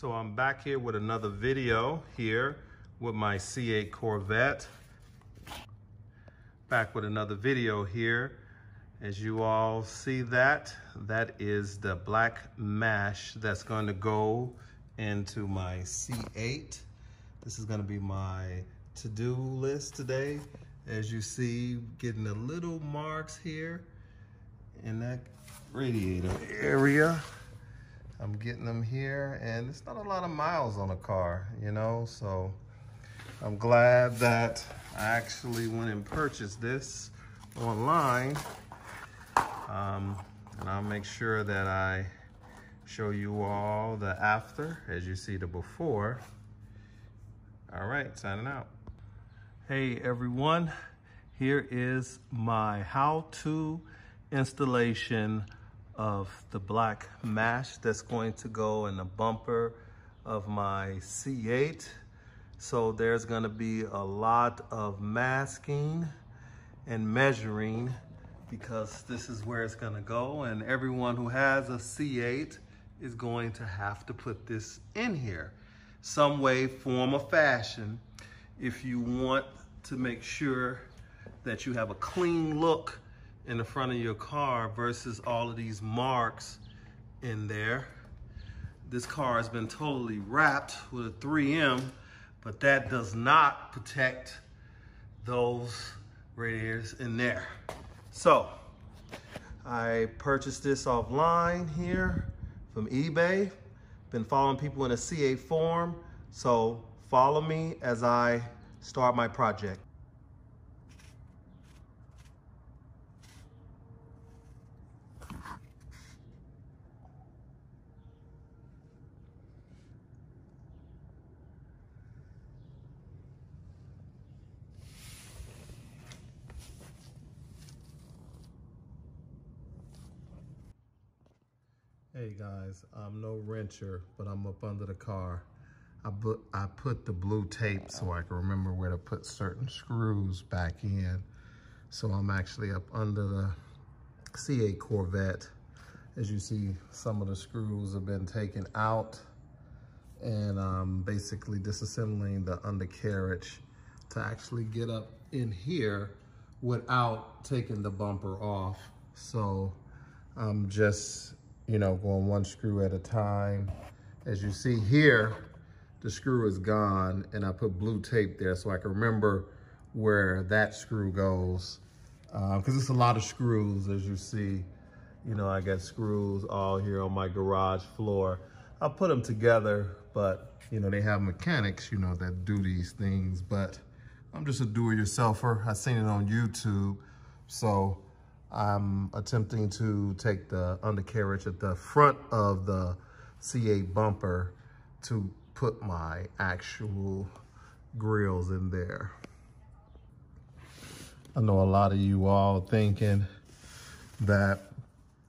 So I'm back here with another video here with my C8 Corvette. Back with another video here. As you all see that is the black mash that's going to go into my C8. This is going to be my to-do list today. As you see, getting the little marks here in that radiator area. I'm getting them here, and it's not a lot of miles on a car, you know, so I'm glad that I actually went and purchased this online, and I'll make sure that I show you all the after, as you see the before. All right, signing out. Hey everyone, here is my how-to installation of the black mash that's going to go in the bumper of my C8. So there's gonna be a lot of masking and measuring because this is where it's gonna go, and everyone who has a C8 is going to have to put this in here. Some way, form, or fashion, if you want to make sure that you have a clean look in the front of your car versus all of these marks in there. This car has been totally wrapped with a 3M, but that does not protect those radiators in there. So I purchased this offline here from eBay. Been following people in a C8 forum, so follow me as I start my project. Hey guys, I'm no wrencher, but I'm up under the car. I put the blue tape so I can remember where to put certain screws back in. So I'm actually up under the C8 Corvette. As you see, some of the screws have been taken out, and I'm basically disassembling the undercarriage to actually get up in here without taking the bumper off. So I'm just, you know, going one screw at a time. As you see here, the screw is gone, and I put blue tape there so I can remember where that screw goes. Cause it's a lot of screws, as you see. You know, I got screws all here on my garage floor. I put them together, but you know, they have mechanics, you know, that do these things, but I'm just a do-it-yourselfer. I seen it on YouTube, so I'm attempting to take the undercarriage at the front of the C8 bumper to put my actual grills in there. I know a lot of you all thinking that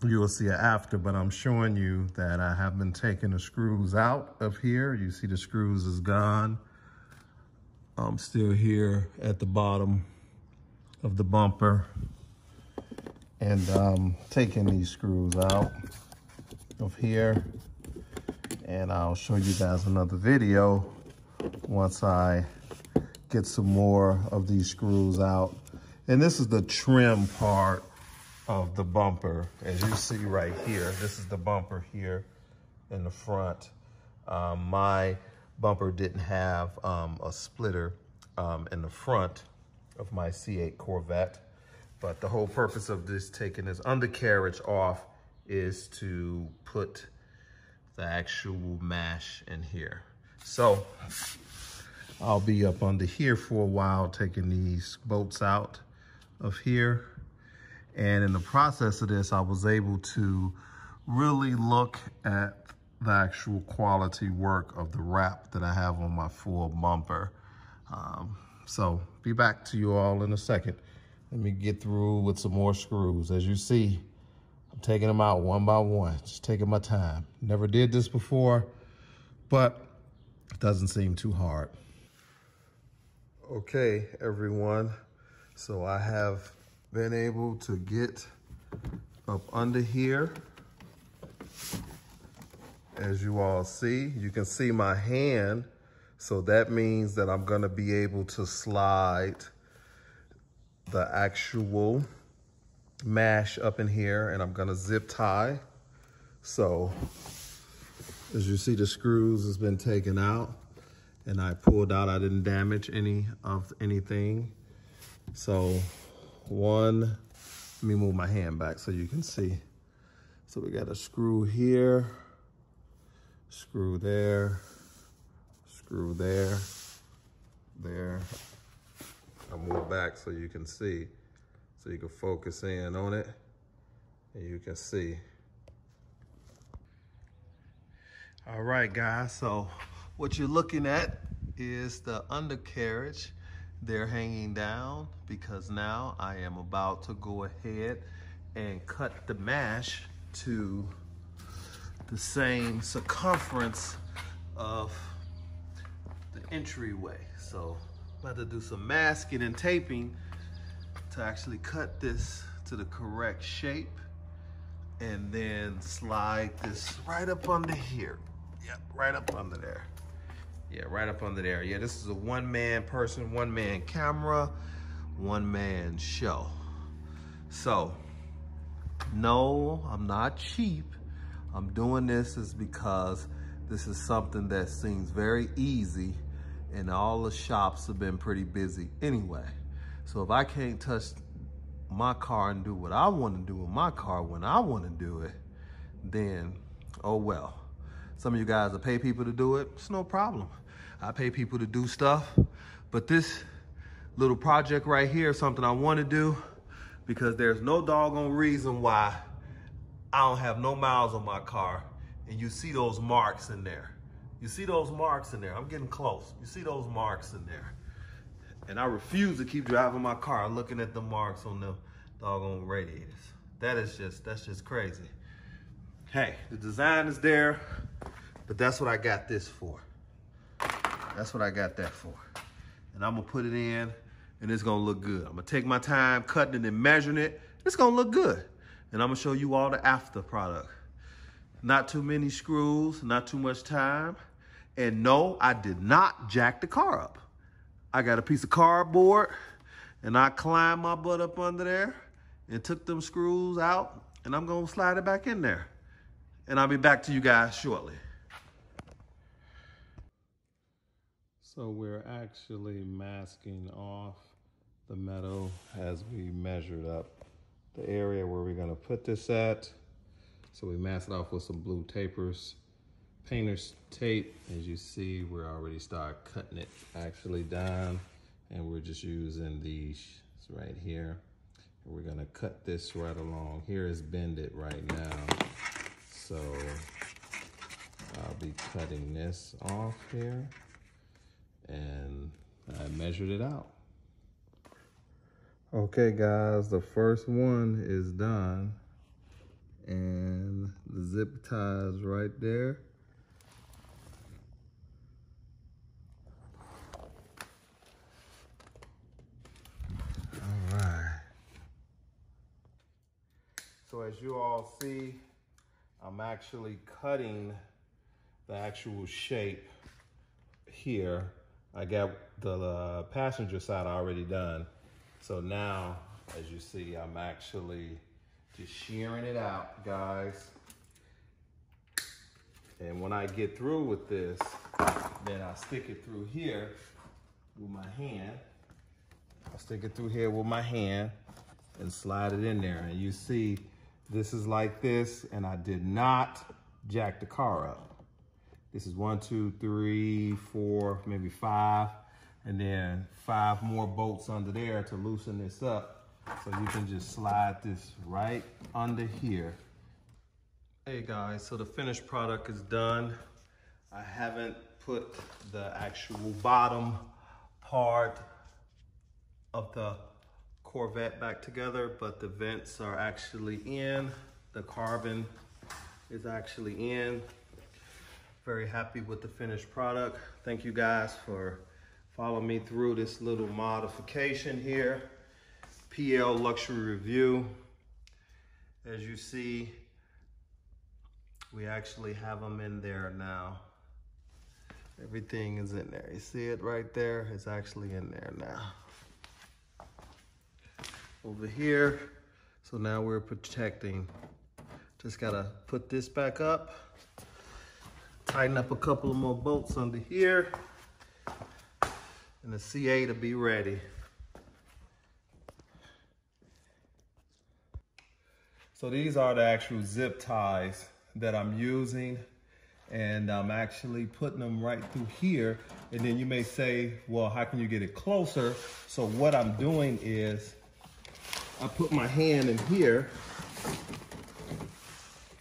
you will see an after, but I'm showing you that I have been taking the screws out of here. You see the screws is gone. I'm still here at the bottom of the bumper, and taking these screws out of here, and I'll show you guys another video once I get some more of these screws out. And this is the trim part of the bumper, as you see right here. This is the bumper here in the front. My bumper didn't have a splitter in the front of my C8 Corvette. But the whole purpose of this, taking this undercarriage off, is to put the actual mash in here. So I'll be up under here for a while, taking these bolts out of here. And in the process of this, I was able to really look at the actual quality work of the wrap that I have on my full bumper. So be back to you all in a second. Let me get through with some more screws. As you see, I'm taking them out one by one, just taking my time. Never did this before, but it doesn't seem too hard. Okay, everyone. So I have been able to get up under here as you all see. You can see my hand, so that means that I'm gonna be able to slide the actual mash up in here, and I'm gonna zip tie. So as you see, the screws has been taken out and I pulled out. I didn't damage anything. So let me move my hand back so you can see. So we got a screw here, screw there, screw there, there. I'll move back so you can see, so you can focus in on it and you can see. All right, guys, so what you're looking at is the undercarriage. They're hanging down because now I am about to go ahead and cut the mash to the same circumference of the entryway. So I'm about to do some masking and taping to actually cut this to the correct shape and then slide this right up under here. Yep, right up under there. Yeah, right up under there. Yeah, this is a one-man person, one-man camera, one-man show. So, no, I'm not cheap. I'm doing this is because this is something that seems very easy, and all the shops have been pretty busy anyway. So if I can't touch my car and do what I want to do with my car when I want to do it, then oh well. Some of you guys will pay people to do it. It's no problem. I pay people to do stuff. But this little project right here is something I want to do because there's no doggone reason why I don't have no miles on my car. And you see those marks in there. You see those marks in there. I'm getting close. You see those marks in there. And I refuse to keep driving my car looking at the marks on the doggone radiators. That's just crazy. Hey, the design is there, but that's what I got this for. That's what I got that for. And I'm gonna put it in and it's gonna look good. I'm gonna take my time cutting it and measuring it. It's gonna look good. And I'm gonna show you all the after product. Not too many screws, not too much time. And no, I did not jack the car up. I got a piece of cardboard and I climbed my butt up under there and took them screws out, and I'm gonna slide it back in there. And I'll be back to you guys shortly. So we're actually masking off the metal as we measured up the area where we're gonna put this at. So we masked it off with some blue tapers, painter's tape. As you see, we're already start cutting it actually down, and we're just using these right here. And we're gonna cut this right along. Here is bended right now. So I'll be cutting this off here, and I measured it out. Okay guys, the first one is done, and the zip ties right there. All right. So as you all see, I'm actually cutting the actual shape here. I got the passenger side already done. So now, as you see, I'm actually just shearing it out, guys. And when I get through with this, then I'll stick it through here with my hand. I'll stick it through here with my hand and slide it in there. And you see, this is like this, and I did not jack the car up. This is 1, 2, 3, 4, maybe 5, and then 5 more bolts under there to loosen this up. So you can just slide this right under here. Hey guys, so the finished product is done. I haven't put the actual bottom part of the Corvette back together, but the vents are actually in. The carbon is actually in. Very happy with the finished product. Thank you guys for following me through this little modification here. PL Luxury Review. As you see, We actually have them in there now. Everything is in there. You see it right there? It's actually in there now. Over here. So now we're protecting. Just gotta put this back up. Tighten up a couple of more bolts under here. And the C8 will be ready. So these are the actual zip ties that I'm using. And I'm actually putting them right through here. And then you may say, well, how can you get it closer? So what I'm doing is I put my hand in here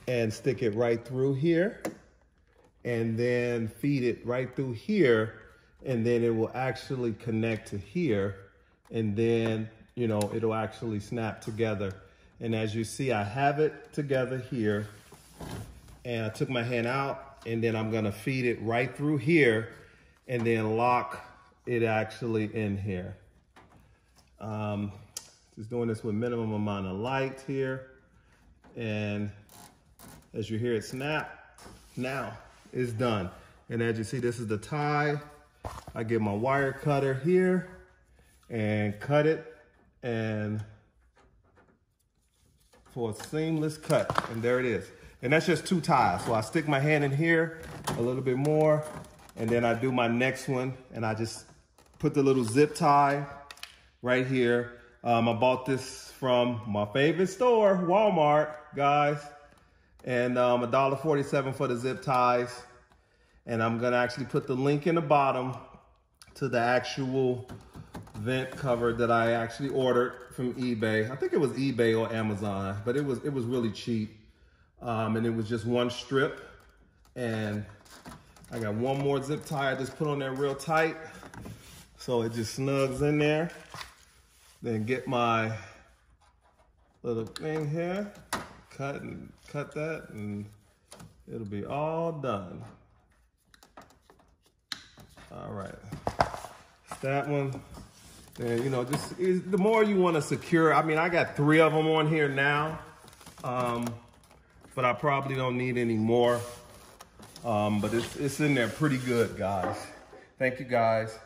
and stick it right through here and then feed it right through here. And then it will actually connect to here. And then, you know, it'll actually snap together. And as you see, I have it together here. And I took my hand out. And then I'm gonna feed it right through here and then lock it actually in here. Just doing this with minimum amount of light here. And as you hear it snap, now it's done. And as you see, this is the tie. I get my wire cutter here and cut it and for a seamless cut. And there it is. And that's just two ties. So I stick my hand in here a little bit more, and then I do my next one, and I just put the little zip tie right here. I bought this from my favorite store, Walmart, guys. And $1.47 for the zip ties. And I'm gonna actually put the link in the bottom to the actual vent cover that I actually ordered from eBay. I think it was eBay or Amazon, but it was really cheap. And it was just one strip, and I got one more zip tie I just put on there real tight, so it just snugs in there. Then get my little thing here, cut that, and it'll be all done. All right, it's that one. And you know, just the more you want to secure. I mean, I got three of them on here now. But I probably don't need any more. But it's in there pretty good, guys. Thank you, guys.